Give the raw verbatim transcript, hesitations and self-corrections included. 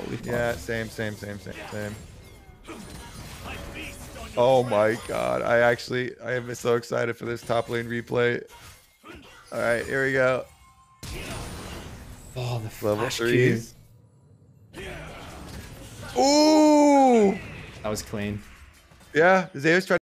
Holy fuck. Yeah, same, same, same, same, same. Oh my god. I actually, I am so excited for this top lane replay. Alright, here we go. Oh, the level threes. Ooh! That was clean. Yeah, Zeus tried.